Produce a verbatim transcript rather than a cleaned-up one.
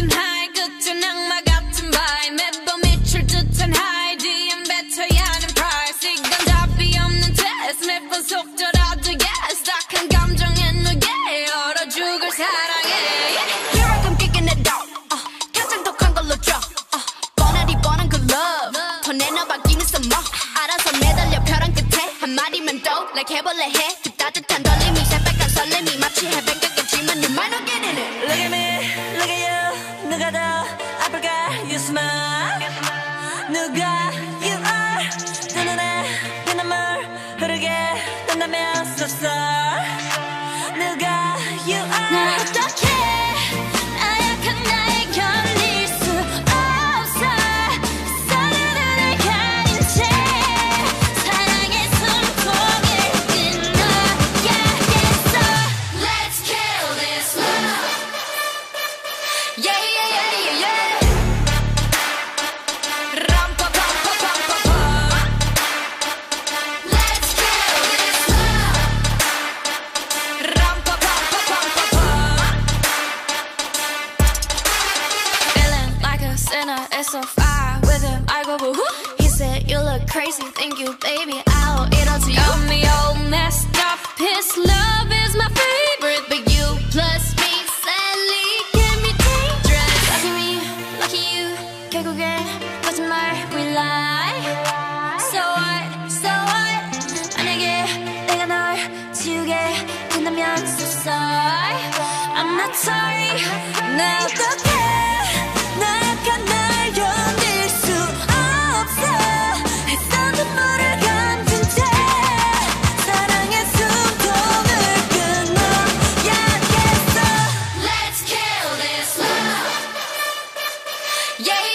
듯한 high, 극한 악마 같은 vibe 매번 미칠 듯한 high, 뒤엔 뱉어야 하는 price 이건 답이 없는 test, 매번 속더라도 yes 딱한 감정에 누게 얼어 죽을 사랑해 yeah. Here I come kicking it out uh, 가장 독한 걸로 drop uh, 뻔하디 뻔한 그 love 더 내놔 바뀌는 some more 알아서 매달려 벼랑 끝에 한마디면 또 like 해볼래 해 그 따뜻한 떨림이 새빨간 설렘이 마치 해백겼겠지만 you might not get in it Look at me You smile, 누가 you are 내 눈에 내 눈물 흐르게 된다면 so sorry 누가 you are 나 어떡해 나약한 나에 견딜 수 없어 서로를 날 가린 채 사랑의 숨고개를 끊어야겠어 Let's kill this love Yeah yeah yeah yeah yeah It's so far with him, I go boo-hoo He said, you look crazy, thank you, baby I'll eat all to you Got me all messed up, his love is my favorite But you plus me, sadly, get me dangerous Lucky me, lucky you, 결국엔 거짓말 we lie So what, so what 만약에 내가 널 지우게 된다면 so sorry I'm not sorry, 나 어떡해 Yeah!